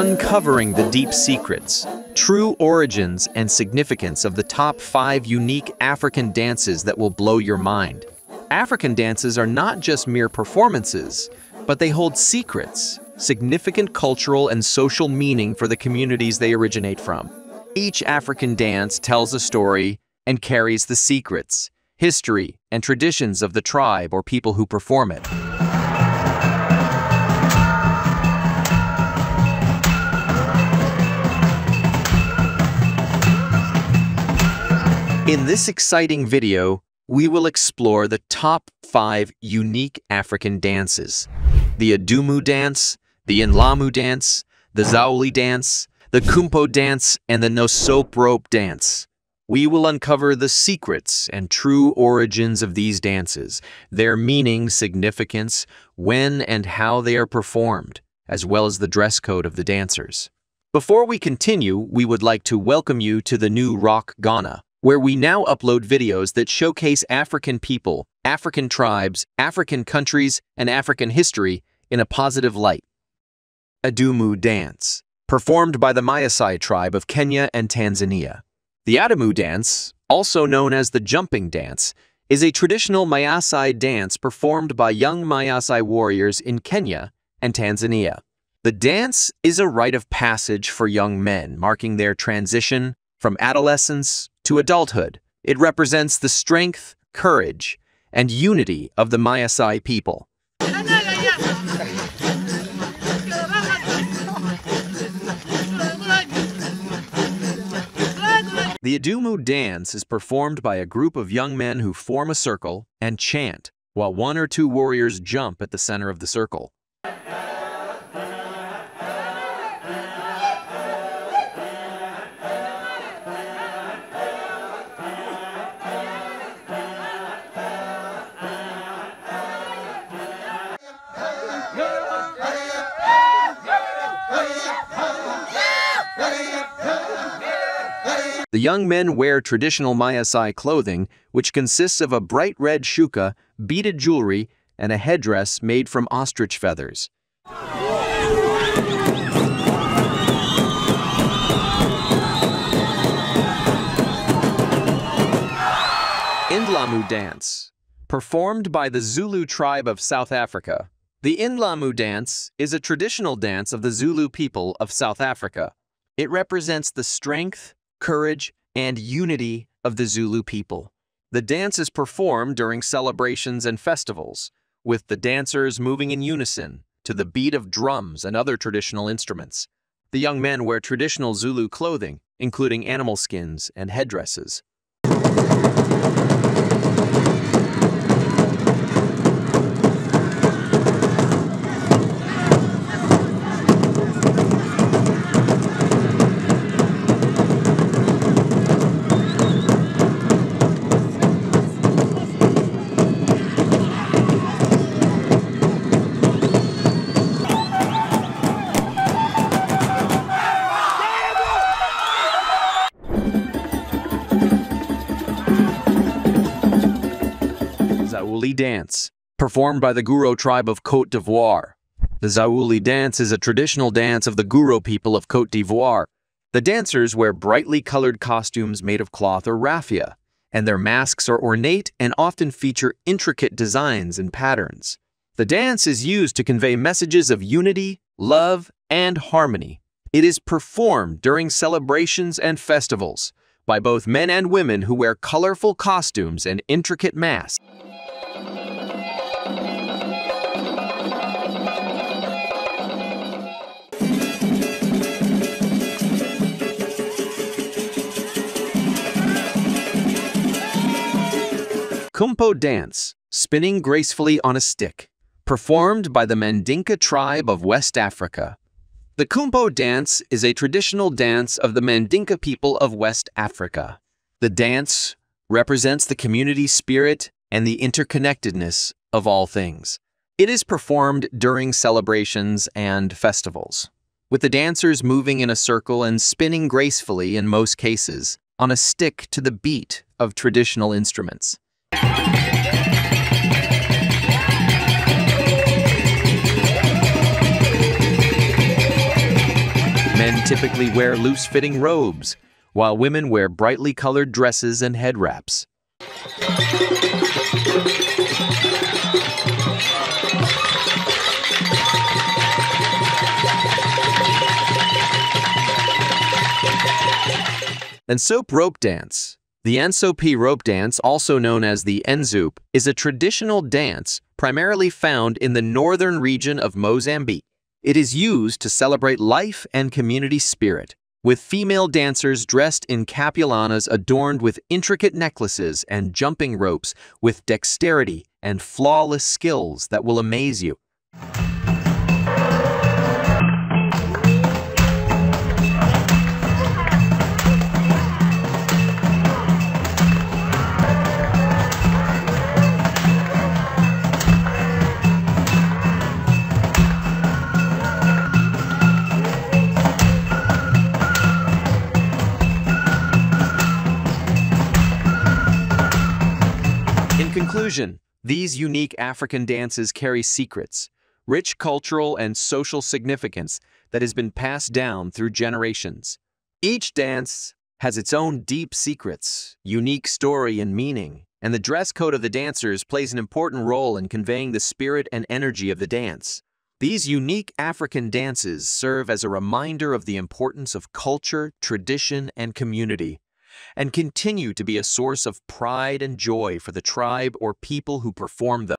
uncovering the deep secrets, true origins, and significance of the top 5 unique African dances that will blow your mind. African dances are not just mere performances, but they hold secrets, significant cultural and social meaning for the communities they originate from. Each African dance tells a story and carries the secrets, history, and traditions of the tribe or people who perform it. In this exciting video, we will explore the top 5 unique African dances: the Adumu dance, the Indlamu dance, the Zaouli dance, the Kumpo dance, and the N'Sope rope dance. We will uncover the secrets and true origins of these dances, their meaning, significance, when and how they are performed, as well as the dress code of the dancers. Before we continue, we would like to welcome you to the new RakGhana, where we now upload videos that showcase African people, African tribes, African countries, and African history in a positive light. Adumu dance, performed by the Maasai tribe of Kenya and Tanzania. The Adumu dance, also known as the jumping dance, is a traditional Maasai dance performed by young Maasai warriors in Kenya and Tanzania. The dance is a rite of passage for young men, marking their transition from adolescence to adulthood. It represents the strength, courage, and unity of the Maasai people. The Adumu dance is performed by a group of young men who form a circle and chant, while 1 or 2 warriors jump at the center of the circle. The young men wear traditional Maasai clothing, which consists of a bright red shuka, beaded jewelry, and a headdress made from ostrich feathers. Indlamu dance, performed by the Zulu tribe of South Africa. The Indlamu dance is a traditional dance of the Zulu people of South Africa. It represents the strength, courage, and unity of the Zulu people. The dance is performed during celebrations and festivals, with the dancers moving in unison to the beat of drums and other traditional instruments. The young men wear traditional Zulu clothing, including animal skins and headdresses. Zaouli dance, performed by the Gouro tribe of Côte d'Ivoire. The Zaouli dance is a traditional dance of the Gouro people of Côte d'Ivoire. The dancers wear brightly colored costumes made of cloth or raffia, and their masks are ornate and often feature intricate designs and patterns. The dance is used to convey messages of unity, love, and harmony. It is performed during celebrations and festivals by both men and women who wear colorful costumes and intricate masks. Kumpo dance, spinning gracefully on a stick, performed by the Mandinka tribe of West Africa. The Kumpo dance is a traditional dance of the Mandinka people of West Africa. The dance represents the community spirit and the interconnectedness of all things. It is performed during celebrations and festivals, with the dancers moving in a circle and spinning gracefully, in most cases, on a stick to the beat of traditional instruments. typically wear loose-fitting robes, while women wear brightly colored dresses and head wraps. N'Sope rope dance. The N'Sope rope dance, also known as the Enzoop, is a traditional dance primarily found in the northern region of Mozambique. It is used to celebrate life and community spirit, with female dancers dressed in capulanas adorned with intricate necklaces and jumping ropes with dexterity and flawless skills that will amaze you. In conclusion, these unique African dances carry secrets, rich cultural and social significance that has been passed down through generations. Each dance has its own deep secrets, unique story and meaning, and the dress code of the dancers plays an important role in conveying the spirit and energy of the dance. These unique African dances serve as a reminder of the importance of culture, tradition, and community, and continue to be a source of pride and joy for the tribe or people who perform them.